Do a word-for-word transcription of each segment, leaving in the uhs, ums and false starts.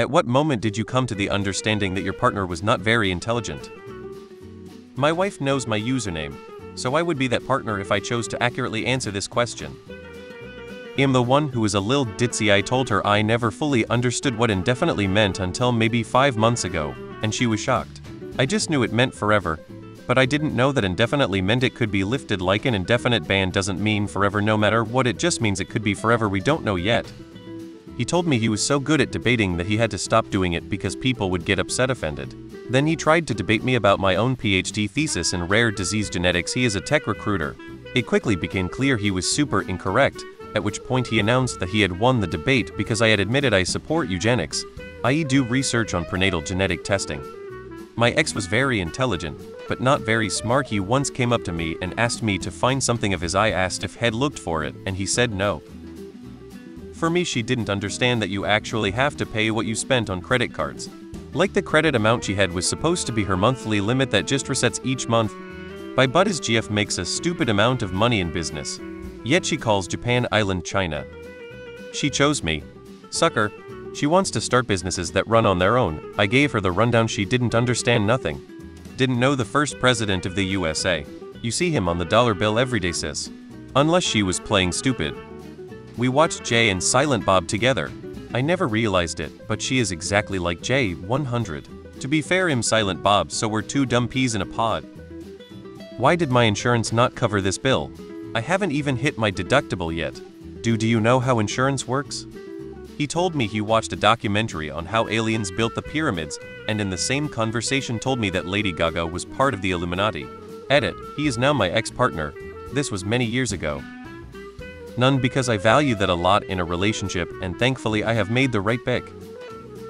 At what moment did you come to the understanding that your partner was not very intelligent? My wife knows my username, so I would be that partner if I chose to accurately answer this question. I'm the one who is a lil ditzy. I told her I never fully understood what indefinitely meant until maybe five months ago, and she was shocked. I just knew it meant forever, but I didn't know that indefinitely meant it could be lifted. Like an indefinite ban doesn't mean forever no matter what, it just means it could be forever. We don't know yet. He told me he was so good at debating that he had to stop doing it because people would get upset offended. Then he tried to debate me about my own PhD thesis in rare disease genetics. He is a tech recruiter. It quickly became clear he was super incorrect, at which point he announced that he had won the debate because I had admitted I support eugenics, that is do research on prenatal genetic testing. My ex was very intelligent, but not very smart. He once came up to me and asked me to find something of his. I asked if he'd looked for it, and he said no. For me, she didn't understand that you actually have to pay what you spent on credit cards. Like the credit amount she had was supposed to be her monthly limit that just resets each month. By but his G F makes a stupid amount of money in business. Yet she calls Japan Island China. She chose me. Sucker. She wants to start businesses that run on their own. I gave her the rundown. She didn't understand nothing. Didn't know the first president of the U S A. You see him on the dollar bill every day, sis. Unless she was playing stupid. We watched Jay and Silent Bob together. I never realized it, but she is exactly like Jay, one hundred. To be fair, I'm Silent Bob, so we're two dumb peas in a pod. Why did my insurance not cover this bill? I haven't even hit my deductible yet. Do, do you know how insurance works? He told me he watched a documentary on how aliens built the pyramids, and in the same conversation told me that Lady Gaga was part of the Illuminati. Edit, he is now my ex-partner. This was many years ago. None, because I value that a lot in a relationship, and thankfully I have made the right pick.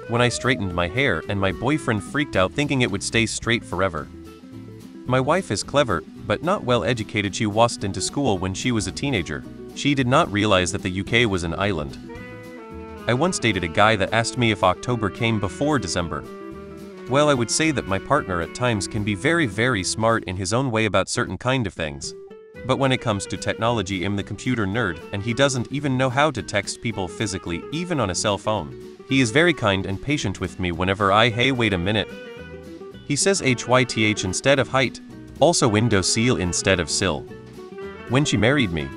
When I straightened my hair and my boyfriend freaked out thinking it would stay straight forever. My wife is clever, but not well educated. She wasn't into school when she was a teenager. She did not realize that the U K was an island. I once dated a guy that asked me if October came before December. Well, I would say that my partner at times can be very very smart in his own way about certain kind of things. But when it comes to technology, I'm the computer nerd, and he doesn't even know how to text people physically, even on a cell phone. He is very kind and patient with me whenever I hey wait a minute. He says H Y T H instead of height, also window seal instead of sill. When she married me,